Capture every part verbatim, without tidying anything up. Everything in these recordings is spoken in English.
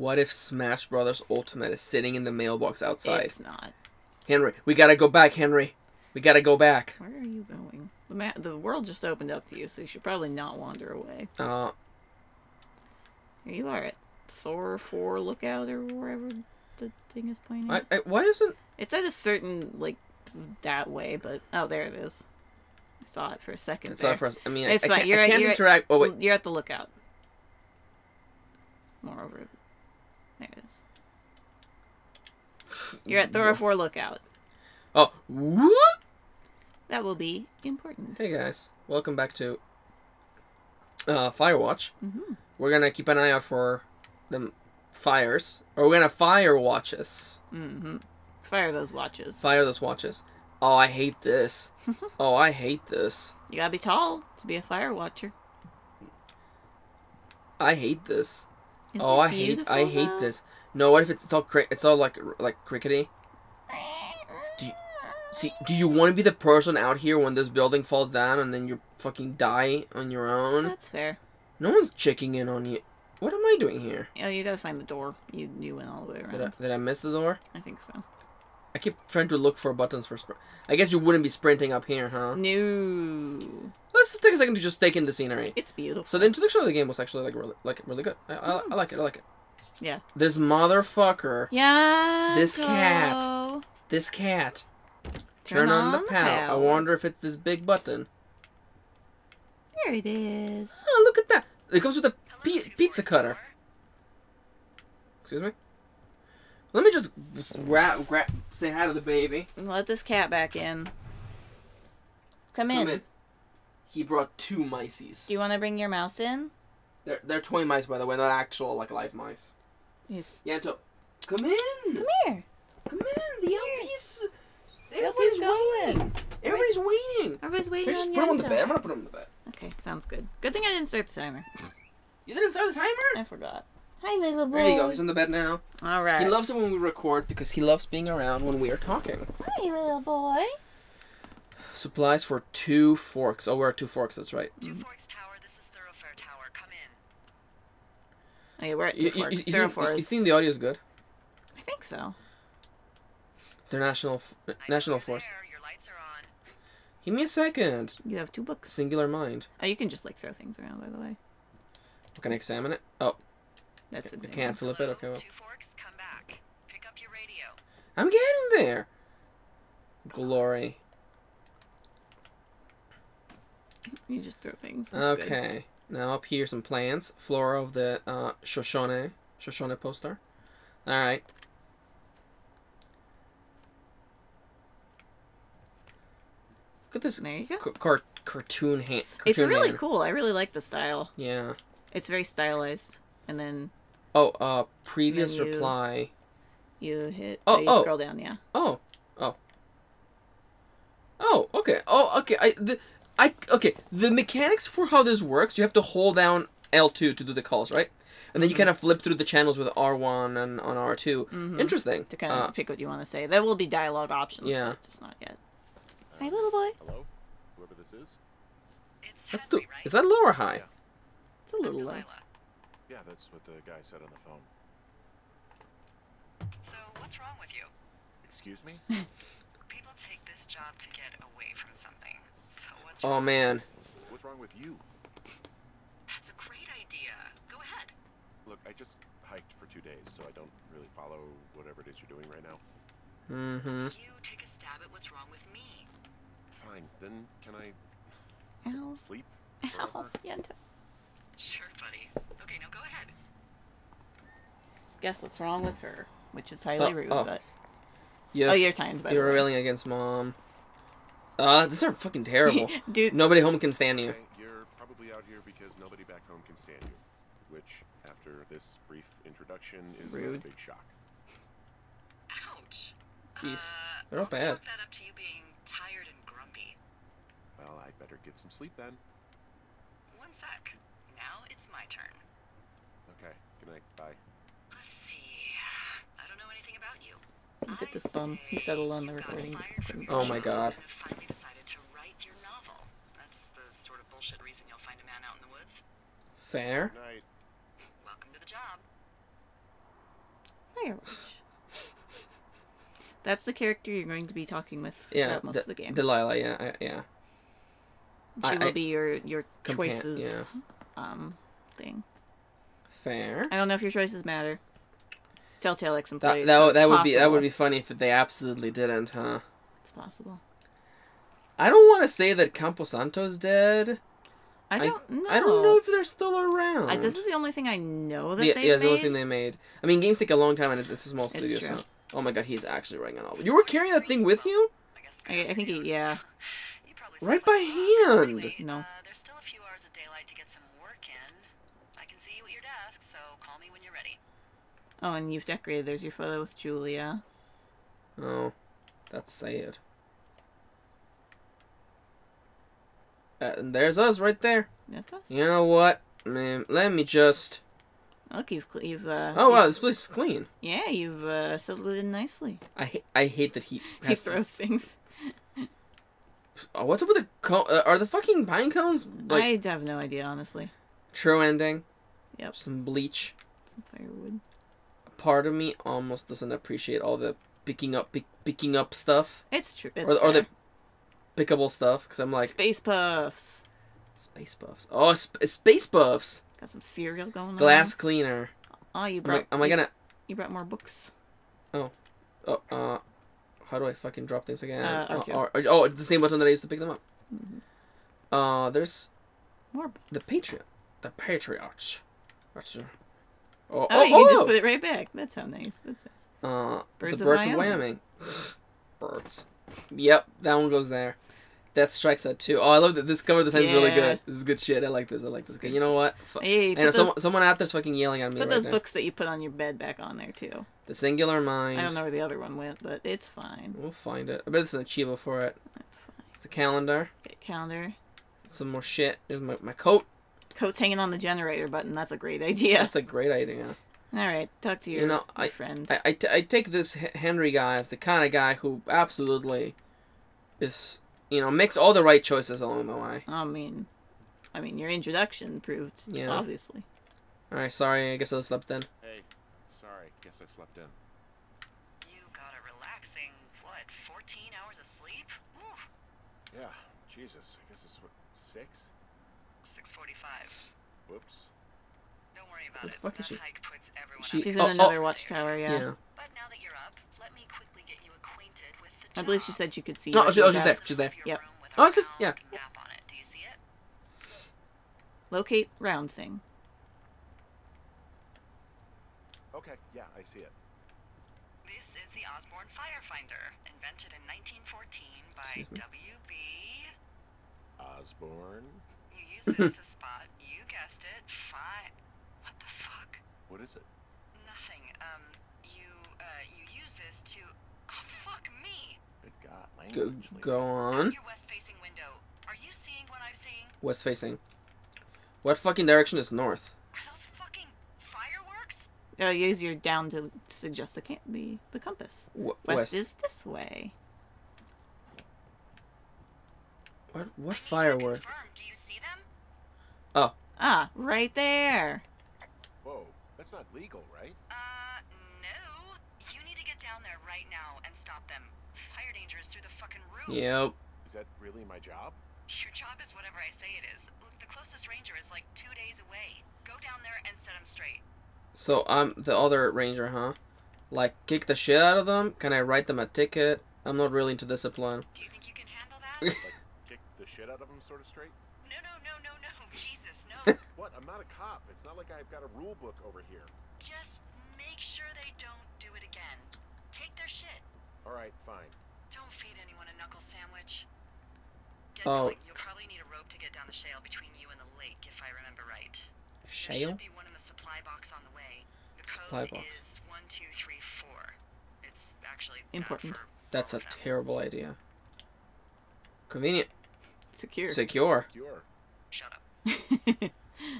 What if Smash Brothers Ultimate is sitting in the mailbox outside? It's not. Henry, we gotta go back, Henry. We gotta go back. Where are you going? The ma the world just opened up to you, so you should probably not wander away. Uh. Here you are at Thorofare Lookout or wherever the thing is pointing. I, I, why isn't... It's at a certain, like, that way, but... Oh, there it is. I saw it for a second it's there. Not for us. I mean, it's I, I can't, you're I can't at, interact... At, oh, wait. You're at the lookout. Moreover... There it is. You're at Thorofare Lookout. Oh, whoop! That will be important. Hey guys, welcome back to uh, Firewatch. Mm-hmm. We're gonna keep an eye out for the fires, or we're gonna fire watches. Mm-hmm. Fire those watches. Fire those watches. Oh, I hate this. Oh, I hate this. You gotta be tall to be a fire watcher. I hate this. Isn't oh, I hate I hate though? This. No, what if it's, it's all cri it's all like like crickety? Do you, see, do you want to be the person out here when this building falls down and then you fucking die on your own? That's fair. No one's checking in on you. What am I doing here? Oh, you gotta find the door. You you went all the way around. Did I, did I miss the door? I think so. I keep trying to look for buttons for sprint. I guess you wouldn't be sprinting up here, huh? No. Let's just take a second to just take in the scenery. It's beautiful. So the introduction of the game was actually like really, like really good. I, I, I like it. I like it. Yeah. This motherfucker. Yeah. This so... cat. This cat. Turn, Turn on, on the power. I wonder if it's this big button. There it is. Oh, look at that! It comes with a pi pizza cutter. Excuse me. Let me just grab, grab, say hi to the baby. Let this cat back in. Come in. Come in. He brought two miceys. Do you want to bring your mouse in? They're they're toy mice, by the way, not actual like live mice. Yes. Yanto, come in. Come here. Come in. The L P's. Everybody's waiting. Everybody's waiting. Everybody's waiting. Can you just put him on the bed? I'm gonna put him on the bed. Okay, sounds good. Good thing I didn't start the timer. You didn't start the timer? I forgot. Hi, little boy. There you go. He's on the bed now. All right. He loves it when we record because he loves being around when we are talking. Hi, little boy. Supplies for two forks. Oh, we're at two forks. That's right. Two forks tower. This is Thorofare Tower. Come in. Okay, we're at two you, forks. You, you, Thoroughfares. You, you think the audio is good? I think so. They're national national force. Your lights are on. Give me a second. You have two books. Singular mind. Oh, you can just like throw things around. By the way. Can I examine it? Oh. That's it. I can't flip it. Okay. Well. Two forks, come back. Pick up your radio. I'm getting there. Glory. You just throw things. That's okay. Good. Now up here, some plants. Flora of the uh, Shoshone. Shoshone poster. All right. Look at this. There you go. Car cartoon hand. Cartoon it's really hand. Cool. I really like the style. Yeah. It's very stylized. And then oh, uh, previous you, reply. You hit. Oh, oh, you oh, scroll down, yeah. Oh, oh, oh. Okay. Oh, okay. I, the, I, okay. The mechanics for how this works, you have to hold down L two to do the calls, right? And then mm-hmm. you kind of flip through the channels with R one and on R two. Mm-hmm. Interesting. To kind of uh, pick what you want to say. There will be dialogue options. Yeah. But just not yet. Hi, uh, hey, little boy. Hello, whoever this is. It's Henry, right? Is that low or high? Yeah. It's a little low. Yeah, that's what the guy said on the phone. So, what's wrong with you? Excuse me? People take this job to get away from something. So, what's wrong? Oh, man. What's wrong with you? That's a great idea. Go ahead. Look, I just hiked for two days, so I don't really follow whatever it is you're doing right now. Mm-hmm. You take a stab at what's wrong with me. Fine. Then, can I Ow. Sleep? Ow. Yenta. Sure, buddy. Okay, now go ahead. Guess what's wrong with her, which is highly oh, rude, oh. but... You're oh, you're timed, by You're railing against Mom. Uh, these are fucking terrible. Dude. Nobody home can stand you. Okay, you're probably out here because nobody back home can stand you, which, after this brief introduction, is rude. A big shock. Ouch. Jeez. Uh, They're all bad. I'll chalk that up to you being tired and grumpy. Well, I'd better get some sleep, then. One sec. Now it's my turn. Okay. Good night. Bye. Let's see. I don't know anything about you. Look at this bum. He settled on the recording. Oh my god. Finally decided to write your novel. That's the sort of bullshit reason you'll find a man out in the woods. Fair. Welcome to the job. Firewatch. That's the character you're going to be talking with yeah, throughout most of the game. Delilah, yeah, I, yeah. She I, will I, be your your choices yeah. um thing. Fair. I don't know if your choices matter. It's Telltale X employees. That, that, so that would possible. be that would be funny if they absolutely didn't, huh? It's possible. I don't want to say that Camposanto's dead. I don't know. I don't know if they're still around. I, this is the only thing I know that the, they yeah, made. Yeah, it's the only thing they made. I mean, games take a long time, and it's a small studio. It's true. So. Oh my god, he's actually writing an album. You were carrying that thing with you? I, I think he, yeah. Right by hand! No. There's still a few hours of daylight to get some work in. I can see you at your desk, so call me when you're ready. Oh, and you've decorated. There's your photo with Julia. Oh, that's sad. Uh, and there's us right there. That's us. You know what, man? Let me just. Look, you've you've. Uh, oh wow, you've, this place is clean. Yeah, you've uh, settled in nicely. I ha I hate that he has he throws to... things. Oh, what's up with the co uh, are the fucking pine cones? Like... I have no idea, honestly. True ending. Yep. Some bleach. Some firewood. Part of me almost doesn't appreciate all the picking up pick, picking up stuff. It's true. It's or, or the pickable stuff, because I'm like space puffs. Space puffs. Oh, sp space puffs. Got some cereal going on. Glass cleaner. Oh, you brought... Am I, am I you, gonna... You brought more books. Oh. Oh, uh... How do I fucking drop things again? Uh, oh, oh, oh, the same button that I used to pick them up. Mm-hmm. Uh, there's... More books. The Patriot. The Patriots. That's your... Oh, oh, oh, you oh, just put it right back. That's how nice. That's nice. Uh, Birds the Birds of Wyoming. Birds. Yep, that one goes there. That strikes that too. Oh, I love that. This cover design is yeah. really good. This is good shit. I like this. I like this. Okay, you know what? F hey, and someone, someone out there's fucking yelling at me. Put right those now. books that you put on your bed back on there too. The Singular Mind. I don't know where the other one went, but it's fine. We'll find it. I bet it's an achievable for it. That's fine. It's a calendar. Okay, calendar. Some more shit. There's my my coat. Coat's hanging on the generator button. That's a great idea. That's a great idea. All right, talk to your, you know, your I, friend. I, I, t I take this Henry guy as the kind of guy who absolutely is. You know, makes all the right choices along the way. I mean, I mean, your introduction proved, yeah. obviously. All right, sorry. I guess I slept in. Hey, sorry. Guess I slept in. You got a relaxing, what, fourteen hours of sleep? Woo. Yeah, Jesus. I guess it's what, six? Six forty-five. Whoops. Don't worry about it. What the fuck is she? She, she's in oh, another oh. watchtower. Yeah. yeah. But now that you're up, let me quickly get you acquainted with. I believe she said she could see. No, oh, she, oh she's there. She's there. Yep. Oh, it's just yeah. Yep. Locate round thing. Okay, yeah, I see it. This is the Osborne Firefinder, invented in nineteen fourteen by W B Osborne. You use it to spot, you guessed it, fire. What the fuck? What is it? Nothing. Um, you uh, you use this to. Oh, fuck me. Good God, language. Go, go on. Your west-facing window. Are you seeing what I'm seeing? West-facing. What fucking direction is north? Are those fucking fireworks? Oh, use your down to suggest the can't be the compass. W west. west is this way. What? What firework? Do you see them? Oh. Ah, right there. Whoa, that's not legal, right? Uh, no. You need to get down there right now and stop them. Fire danger is through the fucking roof. Yep. Is that really my job? Your job is whatever I say it is. Look, the closest ranger is like two days away. Go down there and set them straight. So I'm the other ranger, huh? Like, kick the shit out of them? Can I write them a ticket? I'm not really into discipline. Do you think you can handle that? Like, kick the shit out of them sort of straight? No, no, no, no, no. Jesus, no. What? I'm not a cop. It's not like I've got a rule book over here. Just make sure they don't do it again. Take their shit. All right, fine. Don't feed anyone a knuckle sandwich. Get oh. Going. You'll probably need a rope to get down the shale between you and the lake, if I remember right. Shale? There should be one in the supply box on the way. The supply code box. Is one two three four. It's actually important. For That's a terrible idea. Convenient. Secure. Secure. Secure. Shut up.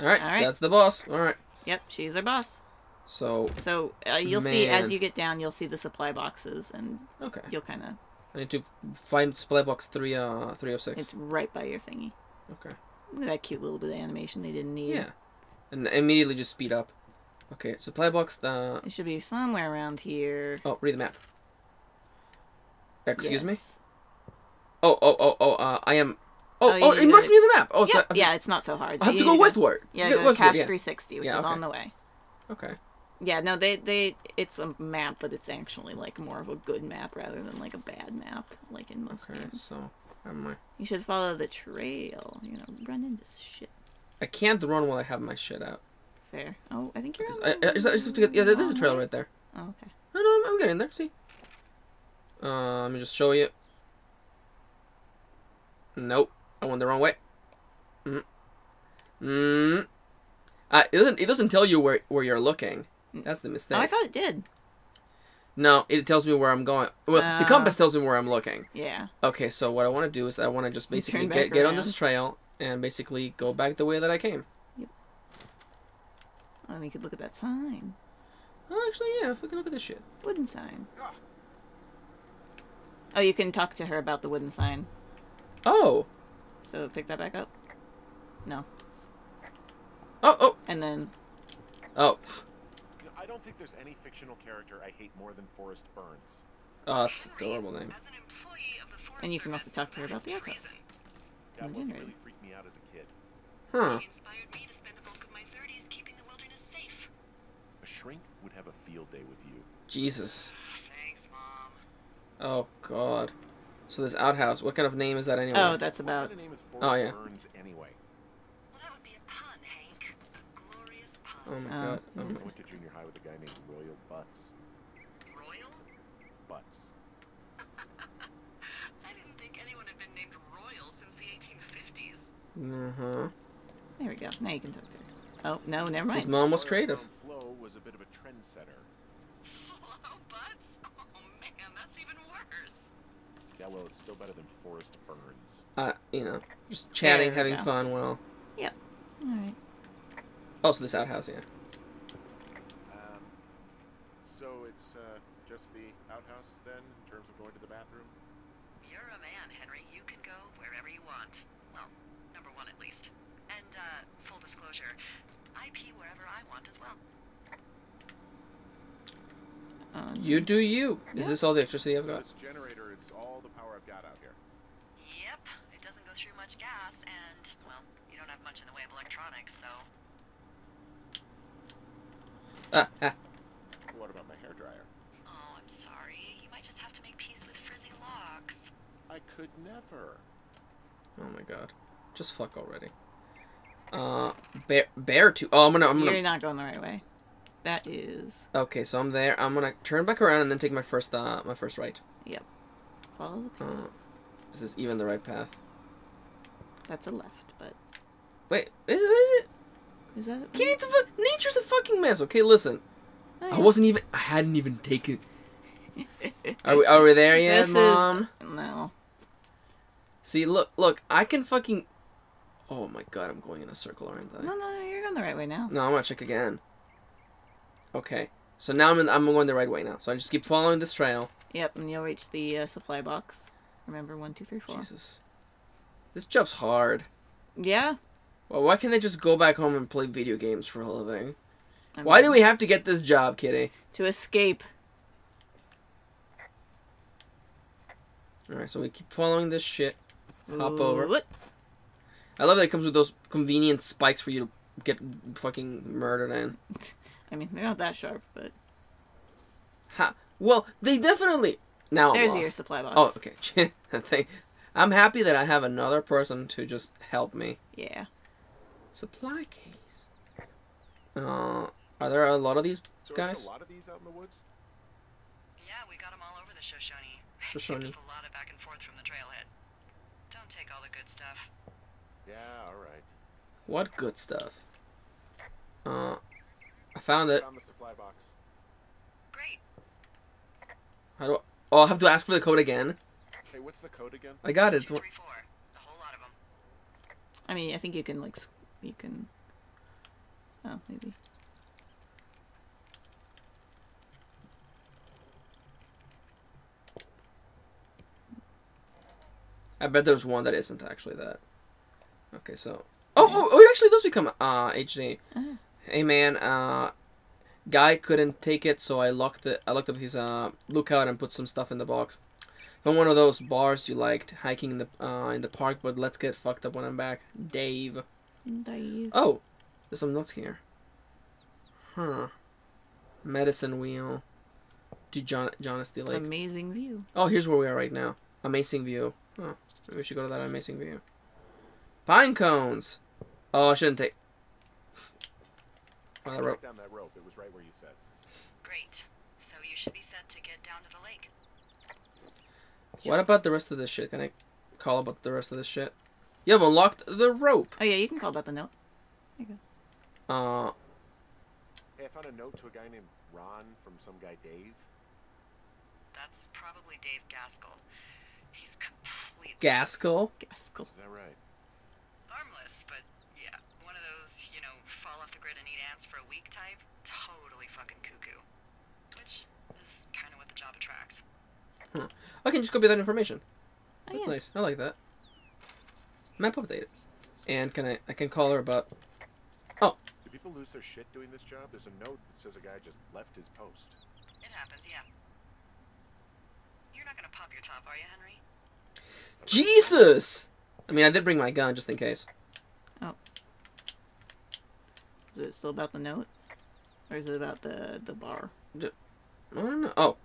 All right. All right. That's the boss. All right. Yep, she's our boss. So, so uh, you'll man. see as you get down, you'll see the supply boxes, and okay. you'll kind of. I need to find supply box three, uh, three oh six. It's right by your thingy. Okay. Look at that cute little bit of animation they didn't need. Yeah, and immediately just speed up. Okay, supply box that... It should be somewhere around here. Oh, read the map. Excuse yes. me? Oh, oh, oh, oh, uh, I am... Oh, oh, oh it marks it. me on the map! Oh, yep. so Yeah, it's not so hard. I have you to go westward! Yeah, go, go westward, Cache yeah. three sixty, which yeah, is okay. on the way. Okay. Yeah, no, they, they, it's a map, but it's actually, like, more of a good map rather than, like, a bad map, like in most okay, games. so, where am I? You should follow the trail, you know, run into shit. I can't run while I have my shit out. Fair. Oh, I think you're I, I, I just, I just have to get, yeah, there's a trail right there. Oh, okay. No, no, I'm, I'm getting there, see? Uh, let me just show you. Nope, I went the wrong way. Mm. Mm. Uh, it doesn't, it doesn't tell you where, where you're looking. That's the mistake. Oh, I thought it did. No, it tells me where I'm going. Well, uh, the compass tells me where I'm looking. Yeah. Okay, so what I want to do is I want to just basically get, get on this trail and basically go back the way that I came. Yep. I mean, you could look at that sign. Oh, actually, yeah, if we can look at this shit. Wooden sign. Oh, you can talk to her about the wooden sign. Oh. So pick that back up. No. Oh, oh. And then. Oh. I don't think there's any fictional character I hate more than Forrest Burns. Oh, that's an adorable name. And you can also talk to her about the outcast. That one really freaked me out as a kid. Huh. She inspired me to spend the bulk of my thirties keeping the wilderness safe. A shrink would have a field day with you. Jesus. Thanks, Mom. Oh, God. So this outhouse, what kind of name is that anyway? Oh, that's about... What kind of name is Forrest oh, yeah. Burns anyway? Oh my um, god. Oh. I went to junior high with a guy named Royal Butts. Royal? Butts. I didn't think anyone had been named Royal since the eighteen fifties. Uh-huh. There we go. Now you can talk to her. Oh, no, never mind. His mom was creative. Flo was a bit of a trendsetter. Flo Butts? Oh man, that's even worse. Yeah, well, it's still better than Forrest Burns. Uh, you know, just chatting, there having fun, well. Yep. All right. Also, this outhouse, yeah. Um, so it's uh, just the outhouse then, in terms of going to the bathroom? You're a man, Henry. You can go wherever you want. Well, number one at least. And uh, full disclosure, I pee wherever I want as well. Um, you do you. Is yeah. this all the electricity I've got? So this generator is all the power I've got out here. Yep. It doesn't go through much gas, and, well, you don't have much in the way of electronics, so... Ah, ah. What about my hairdryer? Oh, I'm sorry. You might just have to make peace with frizzy locks. I could never. Oh my god. Just fuck already. Uh, bear, bear to. Oh, I'm gonna. I'm You're gonna... not going the right way. That is. Okay, so I'm there. I'm gonna turn back around and then take my first, uh, my first right. Yep. Follow the path. Uh, is this even the right path? That's a left, but. Wait, is it? Is it? Is that it? It's a nature's a fucking mess. Okay, listen. Oh, yeah. I wasn't even. I hadn't even taken. Are we? Are we there yet, this Mom? Is... No. See, look, look. I can fucking. Oh my god, I'm going in a circle, aren't I? No, no, no. You're going the right way now. No, I'm gonna check again. Okay. So now I'm in, I'm going the right way now. So I just keep following this trail. Yep, and you'll reach the uh, supply box. Remember, one, two, three, four. Jesus. This job's hard. Yeah. Well, why can't they just go back home and play video games for a living? I mean, why do we have to get this job, Kitty? To escape. Alright, so we keep following this shit. Hop Ooh, over. What? I love that it comes with those convenient spikes for you to get fucking murdered in. I mean, they're not that sharp, but... Ha! Well, they definitely... Now There's I'm lost. your supply box. Oh, okay. Thing. I'm happy that I have another person to just help me. Yeah. Supply case. Uh, are there a lot of these so guys? Are there a lot of these out in the woods? Yeah, we got them all over the Shoshone. Shoshone. There's a lot of back and forth from the trailhead. Don't take all the good stuff. Yeah, all right. What good stuff? Uh, I found it. I found the supply box. Great. How do I... Oh, I'll have to ask for the code again. Hey, what's the code again? I got it. Two, three, four. A whole lot of them. I mean, I think you can like. You can... Oh, maybe. I bet there's one that isn't actually that. Okay, so... Oh, oh, oh it actually does become uh, H D. Uh-huh. Hey, man, uh... guy couldn't take it, so I locked it. I locked up his uh, lookout and put some stuff in the box. From one of those bars you liked hiking in the uh, in the park, but let's get fucked up when I'm back, Dave. Dave. Oh, there's some notes here. Huh. Medicine Wheel. To John Jonesy Lake. Amazing view. Oh, here's where we are right now. Amazing view. Oh, maybe we should go to that amazing view. Pine cones. Oh, I shouldn't take. Oh, that rope. Down that rope. It was right where you said. Great. So you should be set to get down to the lake. What about the rest of this shit? Can I call about the rest of this shit? You have unlocked the rope. Oh yeah, you can call about the note. There you go. Uh. Hey, I found a note to a guy named Ron from some guy Dave. That's probably Dave Gaskell. He's completely Gaskell. Gaskell. Is that right? Harmless, but yeah, one of those, you know, fall off the grid and eat ants for a week type. Totally fucking cuckoo. Which is kind of what the job attracts. Huh. I can just copy that information. Oh, that's yeah. Nice. I like that. Map updated. And can I? I can call her about. Oh. Do people lose their shit doing this job? There's a note that says a guy just left his post. It happens, yeah. You're not gonna pop your top, are you, Henry? Jesus! I mean, I did bring my gun just in case. Oh. Is it still about the note, or is it about the the bar? I don't know. Oh.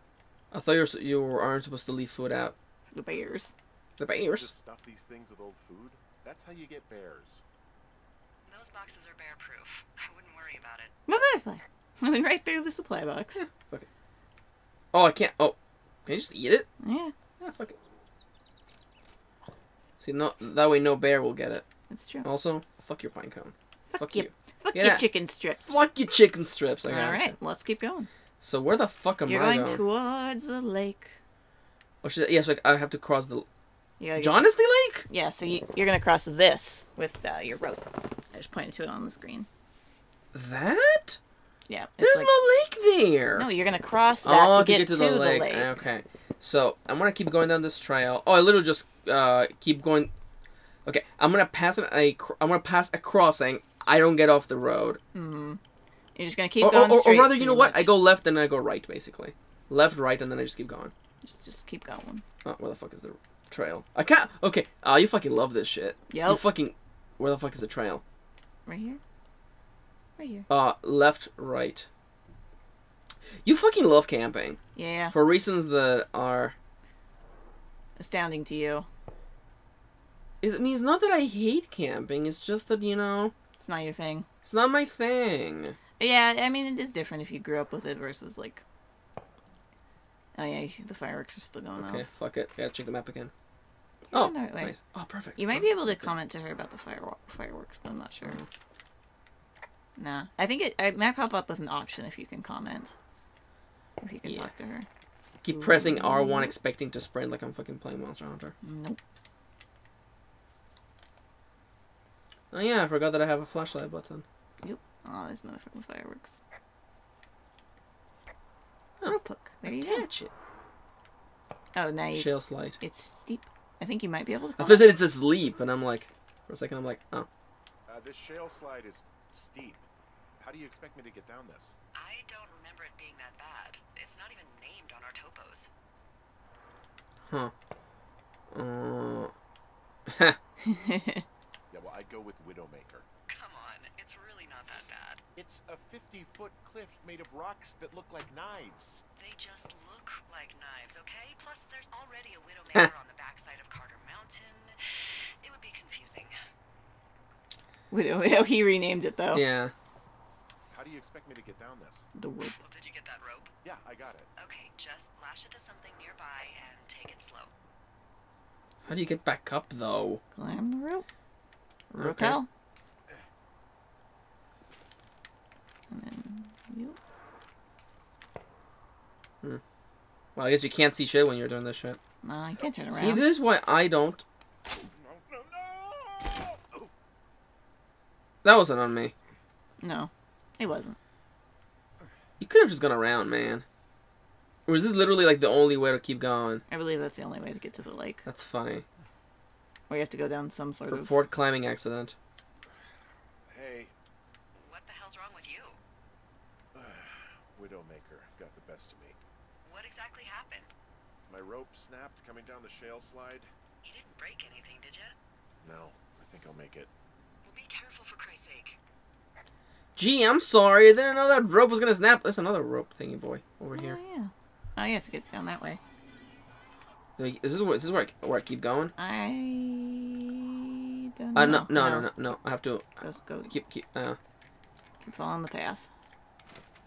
I thought you, were, you aren't supposed to leave food out. The bears. The bears. Just stuff these things with old food. That's how you get bears. Those boxes are bear-proof. I wouldn't worry about it. My butterfly. I went right through the supply box. Yeah. Fuck it. Oh, I can't. Oh, can you just eat it? Yeah. Yeah. Fuck it. See, no, that way no bear will get it. That's true. Also, fuck your pine cone. Fuck, fuck you. you. Fuck yeah. your chicken strips. Fuck your chicken strips. I All right, say. let's keep going. So where the fuck am You're I going? You're going towards the lake. Oh, yes, yeah, so like, I have to cross the... Jonesy Lake? Yeah, so you, you're going to cross this with uh, your rope. I just pointed to it on the screen. That? Yeah. There's like... no lake there. No, you're going to cross that oh, to, to get, get to, to the, the lake. lake. Okay. So I'm going to keep going down this trail. Oh, I literally just uh, keep going. Okay, I'm going to pass an, a, I'm gonna pass a crossing. I don't get off the road. Mm-hmm. You're just going to keep or, going or, straight. Or rather, you know what? Much. I go left, and then I go right, basically. Left, right, and then I just keep going. Just, just keep going. Oh, where the fuck is the trail? I can't... Okay. Oh, you fucking love this shit. Yep. You fucking... Where the fuck is the trail? Right here? Right here. Uh, left, right. You fucking love camping. Yeah. For reasons that are... astounding to you. It's, I mean, it's not that I hate camping. It's just that, you know... It's not your thing. It's not my thing. Yeah, I mean, it is different if you grew up with it versus, like... Oh, yeah, the fireworks are still going okay, off. Okay, fuck it. I gotta check the map again. You're oh, nice. Oh, perfect. You might oh, be able to perfect. comment to her about the fire fireworks, but I'm not sure. Mm-hmm. Nah. I think it, it might pop up with an option if you can comment. If you can yeah. talk to her. I keep Ooh. pressing R one expecting to sprint like I'm fucking playing Monster Hunter. Nope. Oh, yeah, I forgot that I have a flashlight button. Yep. Oh, this motherfucking fireworks. Oh, rope hook. There you go. Attach it. Oh, now you... Shale slide. It's steep. I think you might be able to... I thought it's this leap, and I'm like... For a second, I'm like, oh. Uh, this shale slide is steep. How do you expect me to get down this? I don't remember it being that bad. It's not even named on our topos. Huh. Uh... Yeah, well, I'd go with Widowmaker. It's really not that bad. It's a fifty-foot cliff made of rocks that look like knives. They just look like knives, okay? Plus, there's already a Widowmaker on the backside of Carter Mountain. It would be confusing. Widow, he renamed it, though. Yeah. How do you expect me to get down this? The rope. Well, did you get that rope? Yeah, I got it. Okay, just lash it to something nearby and take it slow. How do you get back up, though? Climb the rope. Rappel. Okay. And then you. Hmm. Well, I guess you can't see shit when you're doing this shit. Nah, you can't turn around. See, this is why I don't. No, no, no! That wasn't on me. No, it wasn't. You could have just gone around, man. Or is this literally like the only way to keep going? I believe that's the only way to get to the lake. That's funny. Or you have to go down some sort Report of. Report climbing accident. Hey. us to me. What exactly happened? My rope snapped coming down the shale slide. You didn't break anything, did you? No, I think I'll make it. Well, be careful for Christ's sake. Gee, I'm sorry. I didn't know that rope was gonna snap. There's another rope thingy boy over oh, here. Oh yeah. Oh, you have to get down that way. Is this where, is this where I, where I keep going? I don't know. Uh, no, no, no, no, no, no. I have to just go. Keep, keep, uh, keep following the path.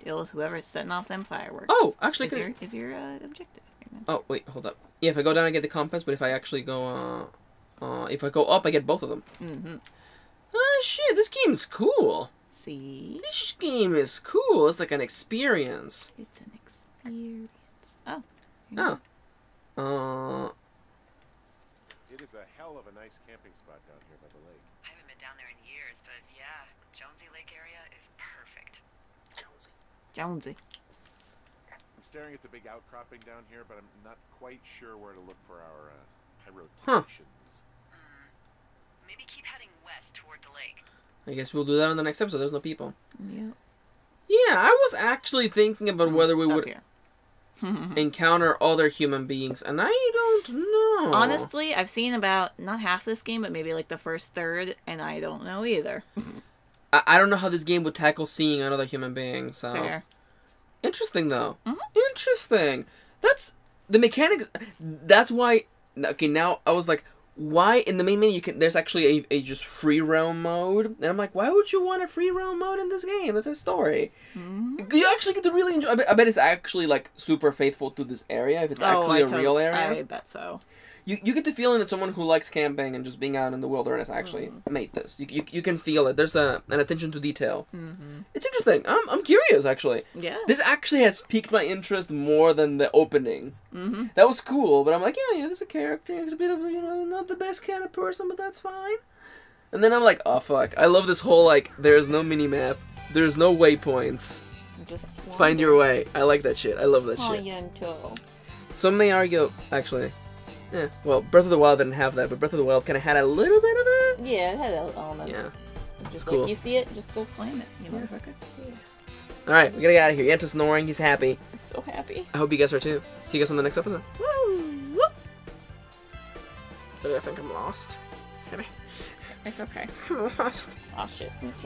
Deal with whoever's setting off them fireworks. Oh, actually, is your, is your uh, objective? Right now. Oh wait, hold up. Yeah, if I go down, I get the compass. But if I actually go, uh, uh, if I go up, I get both of them. Mm-hmm. Oh shit! This game's cool. See? This game is cool. It's like an experience. It's an experience. Oh. Oh. Uh, it is a hell of a nice camping spot down here by the lake. I haven't been down there in years, but yeah, Jonesy Lake area is perfect. Jonesy. Jonesy. I'm staring at the big outcropping down here, but I'm not quite sure where to look for our uh, pyrotations. Huh. Mm, maybe keep heading west toward the lake. I guess we'll do that on the next episode. There's no people. Yeah. Yeah, I was actually thinking about mm, whether we would... Here. encounter other human beings, and I don't know. Honestly, I've seen about not half this game, but maybe like the first third, and I don't know either. I, I don't know how this game would tackle seeing another human being. So fair. Interesting though. Mm-hmm. Interesting. That's the mechanics. That's why. Okay, now I was like, why in the main menu you can? There's actually a, a just free roam mode, and I'm like, why would you want a free roam mode in this game? It's a story. Mm-hmm. You actually get to really enjoy. I bet, I bet it's actually like super faithful to this area if it's oh, actually I a real area. I bet so. You you get the feeling that someone who likes camping and just being out in the wilderness actually mm-hmm. made this. You, you you can feel it. There's a an attention to detail. Mm-hmm. It's interesting. I'm I'm curious actually. Yeah. This actually has piqued my interest more than the opening. Mm-hmm. That was cool, but I'm like, yeah, yeah, there's a character. He's a bit of, you know, not the best kind of person, but that's fine. And then I'm like, oh fuck! I love this whole like, there's no mini map, there's no waypoints. Just find your way. I like that shit. I love that shit. Some may argue, actually. Yeah, well, Breath of the Wild didn't have that, but Breath of the Wild kind of had a little bit of that. Yeah, it had elements. Yeah, just it's like, cool. You see it, just go claim it, you motherfucker. Yeah. All right, we gotta get out of here. Yanta's snoring. He's happy. I'm so happy. I hope you guys are too. See you guys on the next episode. Woo! Woo! So I think I'm lost. It's okay. I'm lost. Oh shit.